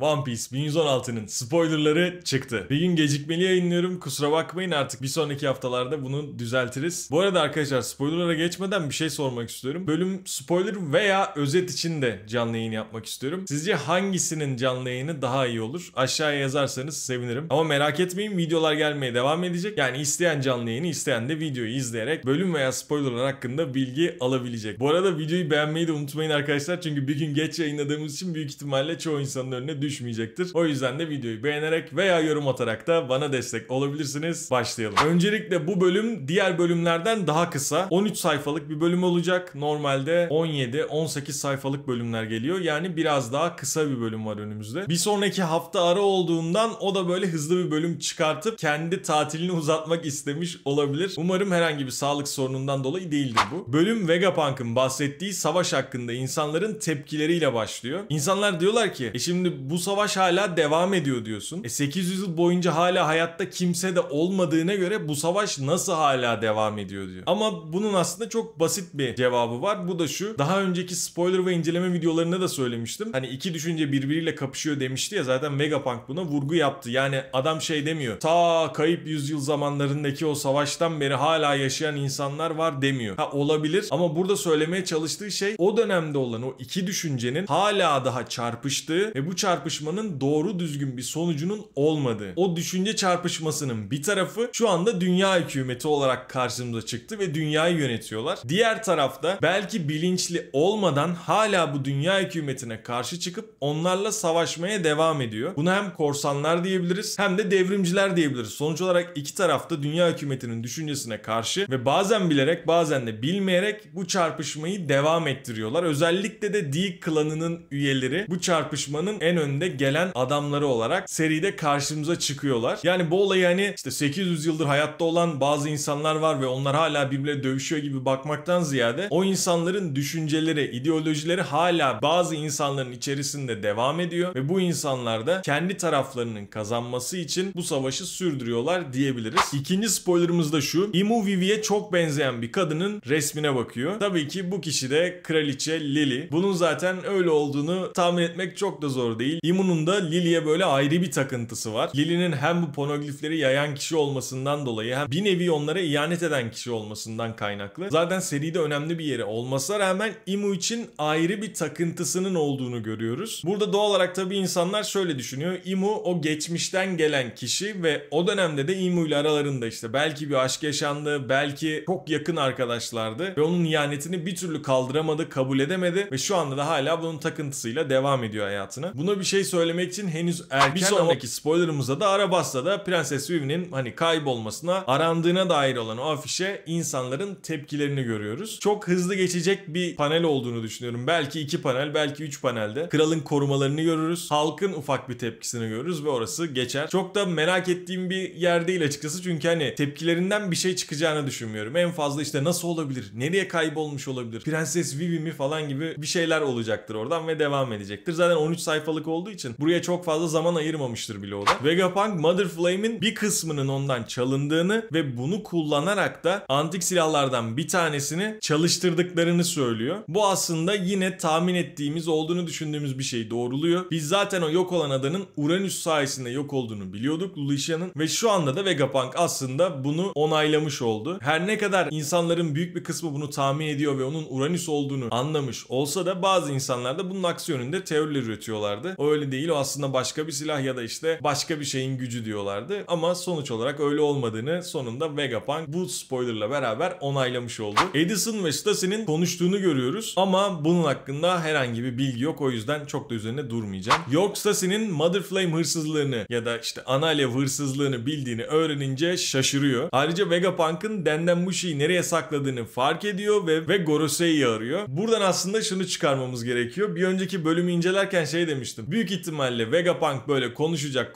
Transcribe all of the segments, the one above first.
One Piece 1116'nın spoilerları çıktı. Bir gün gecikmeli yayınlıyorum, kusura bakmayın, artık bir sonraki haftalarda bunu düzeltiriz. Bu arada arkadaşlar, spoilerlara geçmeden bir şey sormak istiyorum. Bölüm spoiler veya özet için de canlı yayın yapmak istiyorum. Sizce hangisinin canlı yayını daha iyi olur? Aşağıya yazarsanız sevinirim. Ama merak etmeyin, videolar gelmeye devam edecek. Yani isteyen canlı yayını, isteyen de videoyu izleyerek bölüm veya spoilerlar hakkında bilgi alabilecek. Bu arada videoyu beğenmeyi de unutmayın arkadaşlar. Çünkü bir gün geç yayınladığımız için büyük ihtimalle çoğu insanın önüne düşmeyecektir. O yüzden de videoyu beğenerek veya yorum atarak da bana destek olabilirsiniz. Başlayalım. Öncelikle bu bölüm diğer bölümlerden daha kısa. 13 sayfalık bir bölüm olacak. Normalde 17-18 sayfalık bölümler geliyor. Yani biraz daha kısa bir bölüm var önümüzde. Bir sonraki hafta ara olduğundan o da böyle hızlı bir bölüm çıkartıp kendi tatilini uzatmak istemiş olabilir. Umarım herhangi bir sağlık sorunundan dolayı değildir bu. Bölüm Vegapunk'ın bahsettiği savaş hakkında insanların tepkileriyle başlıyor. İnsanlar diyorlar ki şimdi bu savaş hala devam ediyor diyorsun. 800 yıl boyunca hala hayatta kimse de olmadığına göre bu savaş nasıl hala devam ediyor diyor. Ama bunun aslında çok basit bir cevabı var. Bu da şu. Daha önceki spoiler ve inceleme videolarında da söylemiştim. Hani iki düşünce birbiriyle kapışıyor demişti ya, zaten Vegapunk buna vurgu yaptı. Yani adam şey demiyor. Ta kayıp yüzyıl zamanlarındaki o savaştan beri hala yaşayan insanlar var demiyor. Ha, olabilir ama burada söylemeye çalıştığı şey o dönemde olan o iki düşüncenin hala daha çarpıştığı ve bu çarpışmanın doğru düzgün bir sonucunun olmadığı. O düşünce çarpışmasının bir tarafı şu anda dünya hükümeti olarak karşımıza çıktı ve dünyayı yönetiyorlar. Diğer tarafta belki bilinçli olmadan hala bu dünya hükümetine karşı çıkıp onlarla savaşmaya devam ediyor. Buna hem korsanlar diyebiliriz hem de devrimciler diyebiliriz. Sonuç olarak iki tarafta dünya hükümetinin düşüncesine karşı ve bazen bilerek bazen de bilmeyerek bu çarpışmayı devam ettiriyorlar. Özellikle de D klanının üyeleri bu çarpışmanın en önde gelen adamları olarak seride karşımıza çıkıyorlar. Yani bu olayı hani işte 800 yıldır hayatta olan bazı insanlar var ve onlar hala birbirleriyle dövüşüyor gibi bakmaktan ziyade o insanların düşünceleri, ideolojileri hala bazı insanların içerisinde devam ediyor ve bu insanlar da kendi taraflarının kazanması için bu savaşı sürdürüyorlar diyebiliriz. İkinci spoilerımız da şu. Imu Vivi'ye çok benzeyen bir kadının resmine bakıyor. Tabii ki bu kişi de kraliçe Lily. Bunun zaten öyle olduğunu tahmin etmek çok da zor değil. Imu'nun da Lily'ye böyle ayrı bir takıntısı var. Lily'nin hem bu ponoglifleri yayan kişi olmasından dolayı hem bir nevi onlara ihanet eden kişi olmasından kaynaklı. Zaten seride önemli bir yeri olmasına rağmen Imu için ayrı bir takıntısının olduğunu görüyoruz. Burada doğal olarak tabii insanlar şöyle düşünüyor. Imu o geçmişten gelen kişi ve o dönemde de Imu ile aralarında işte belki bir aşk yaşandı, belki çok yakın arkadaşlardı ve onun ihanetini bir türlü kaldıramadı, kabul edemedi ve şu anda da hala bunun takıntısıyla devam ediyor hayatına. Buna bir şey söylemek için henüz erken. Bir sonraki spoilerımızda da Arabusta'da Prenses Vivi'nin hani kaybolmasına, arandığına dair olan o afişe insanların tepkilerini görüyoruz. Çok hızlı geçecek bir panel olduğunu düşünüyorum. Belki iki panel, belki üç panelde. Kralın korumalarını görürüz. Halkın ufak bir tepkisini görürüz ve orası geçer. Çok da merak ettiğim bir yer değil açıkçası. Çünkü hani tepkilerinden bir şey çıkacağını düşünmüyorum. En fazla işte nasıl olabilir? Nereye kaybolmuş olabilir? Prenses Vivi mi falan gibi bir şeyler olacaktır oradan ve devam edecektir. Zaten 13 sayfalık olduğu için buraya çok fazla zaman ayırmamıştır bile o da. Vegapunk Mother Flame'in bir kısmının ondan çalındığını ve bunu kullanarak da antik silahlardan bir tanesini çalıştırdıklarını söylüyor. Bu aslında yine tahmin ettiğimiz, olduğunu düşündüğümüz bir şeyi doğruluyor. Biz zaten o yok olan adanın Uranüs sayesinde yok olduğunu biliyorduk, Luliya'nın, ve şu anda da Vegapunk aslında bunu onaylamış oldu. Her ne kadar insanların büyük bir kısmı bunu tahmin ediyor ve onun Uranüs olduğunu anlamış olsa da bazı insanlar da bunun aksi yönünde teoriler üretiyorlardı. O öyle değil, o aslında başka bir silah ya da işte başka bir şeyin gücü diyorlardı. Ama sonuç olarak öyle olmadığını sonunda Vegapunk bu spoilerla beraber onaylamış oldu. Edison ve Stassi'nin konuştuğunu görüyoruz ama bunun hakkında herhangi bir bilgi yok. O yüzden çok da üzerine durmayacağım. York Stassi'nin Mother Flame hırsızlığını ya da işte ana alev hırsızlığını bildiğini öğrenince şaşırıyor. Ayrıca Vegapunk'ın Denden Mushi'yi nereye sakladığını fark ediyor ve Gorosei'yi arıyor. Buradan aslında şunu çıkarmamız gerekiyor. Bir önceki bölümü incelerken şey demiştim. Büyük ihtimalle Vegapunk böyle konuşacak.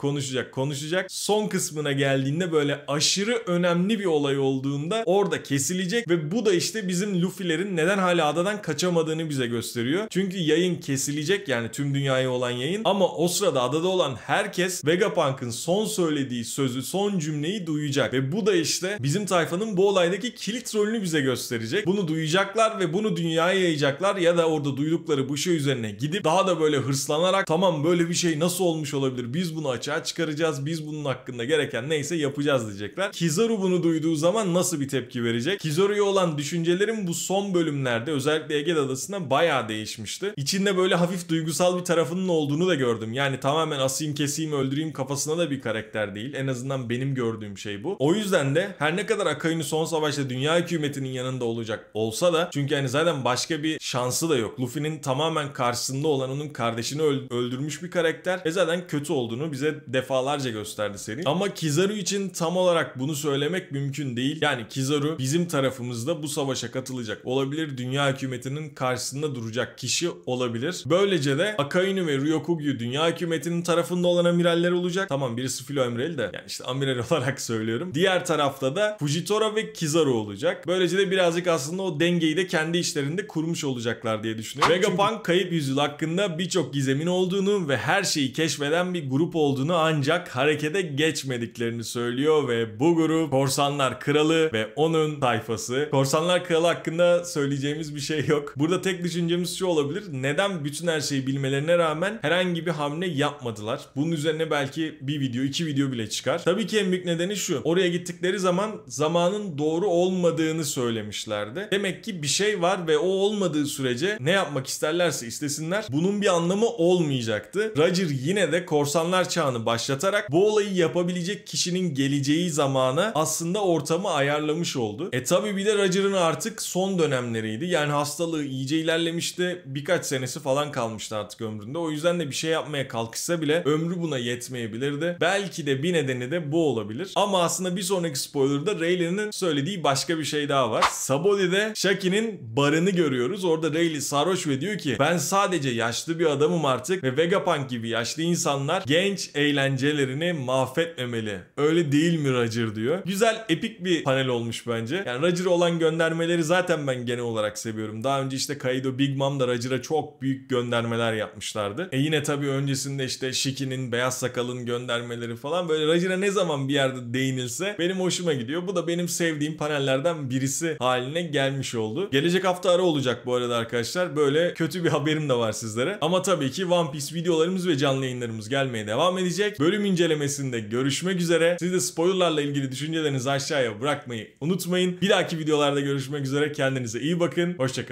Son kısmına geldiğinde böyle aşırı önemli bir olay olduğunda orada kesilecek ve bu da işte bizim Luffy'lerin neden hala adadan kaçamadığını bize gösteriyor. Çünkü yayın kesilecek, yani tüm dünyaya olan yayın, ama o sırada adada olan herkes Vegapunk'ın son söylediği sözü, son cümleyi duyacak ve bu da işte bizim tayfanın bu olaydaki kilit rolünü bize gösterecek. Bunu duyacaklar ve bunu dünyaya yayacaklar ya da orada duydukları bu şey üzerine gidip daha da böyle hırslanarak tamam Ulan böyle bir şey nasıl olmuş olabilir? Biz bunu açığa çıkaracağız. Biz bunun hakkında gereken neyse yapacağız diyecekler. Kizaru bunu duyduğu zaman nasıl bir tepki verecek? Kizaru'ya olan düşüncelerim bu son bölümlerde özellikle Egede Adası'nda bayağı değişmişti. İçinde böyle hafif duygusal bir tarafının olduğunu da gördüm. Yani tamamen asayım, keseyim, öldüreyim kafasına da bir karakter değil. En azından benim gördüğüm şey bu. O yüzden de her ne kadar Akainu son savaşta dünya hükümetinin yanında olacak olsa da, çünkü hani zaten başka bir şansı da yok. Luffy'nin tamamen karşısında olan onun kardeşini öldürmüş bir karakter. Ve zaten kötü olduğunu bize defalarca gösterdi seri. Ama Kizaru için tam olarak bunu söylemek mümkün değil. Yani Kizaru bizim tarafımızda bu savaşa katılacak olabilir. Dünya hükümetinin karşısında duracak kişi olabilir. Böylece de Akainu ve Ryokugyu dünya hükümetinin tarafında olan amiraller olacak. Tamam, birisi filo amirali de yani işte amiral olarak söylüyorum. Diğer tarafta da Fujitora ve Kizaru olacak. Böylece de birazcık aslında o dengeyi de kendi içlerinde kurmuş olacaklar diye düşünüyorum. Vegapunk kayıp yüzyıl hakkında birçok gizemin olduğunu ve her şeyi keşfeden bir grup olduğunu, ancak harekete geçmediklerini söylüyor ve bu grup Korsanlar Kralı ve onun tayfası. Korsanlar Kralı hakkında söyleyeceğimiz bir şey yok. Burada tek düşüncemiz şu olabilir: neden bütün her şeyi bilmelerine rağmen herhangi bir hamle yapmadılar? Bunun üzerine belki bir video, iki video bile çıkar. Tabii ki en büyük nedeni şu: oraya gittikleri zaman zamanın doğru olmadığını söylemişlerdi. Demek ki bir şey var ve o olmadığı sürece ne yapmak isterlerse istesinler bunun bir anlamı olmayacaktı. Roger yine de korsanlar çağını başlatarak bu olayı yapabilecek kişinin geleceği zamana aslında ortamı ayarlamış oldu. Tabii bir de Roger'ın artık son dönemleriydi. Yani hastalığı iyice ilerlemişti. Birkaç senesi falan kalmıştı artık ömründe. O yüzden de bir şey yapmaya kalkışsa bile ömrü buna yetmeyebilirdi. Belki de bir nedeni de bu olabilir. Ama aslında bir sonraki spoiler'da Rayleigh'nin söylediği başka bir şey daha var. Sabody'de Shaki'nin barını görüyoruz. Orada Rayleigh sarhoş ve diyor ki ben sadece yaşlı bir adamım artık ve Vegapunk gibi yaşlı insanlar genç eğlencelerini mahvetmemeli. Öyle değil mi Roger diyor. Güzel, epik bir panel olmuş bence. Yani Roger'a olan göndermeleri zaten ben genel olarak seviyorum. Daha önce işte Kaido, Big Mom da Roger'a çok büyük göndermeler yapmışlardı. Yine tabii öncesinde işte Shiki'nin, Beyaz Sakal'ın göndermeleri falan, böyle Roger'a ne zaman bir yerde değinilse benim hoşuma gidiyor. Bu da benim sevdiğim panellerden birisi haline gelmiş oldu. Gelecek hafta ara olacak bu arada arkadaşlar. Böyle kötü bir haberim de var sizlere. Ama tabii ki One Piece videolarımız ve canlı yayınlarımız gelmeye devam edecek. Bölüm incelemesinde görüşmek üzere. Siz de spoilerlarla ilgili düşüncelerinizi aşağıya bırakmayı unutmayın. Bir dahaki videolarda görüşmek üzere. Kendinize iyi bakın. Hoşça kalın.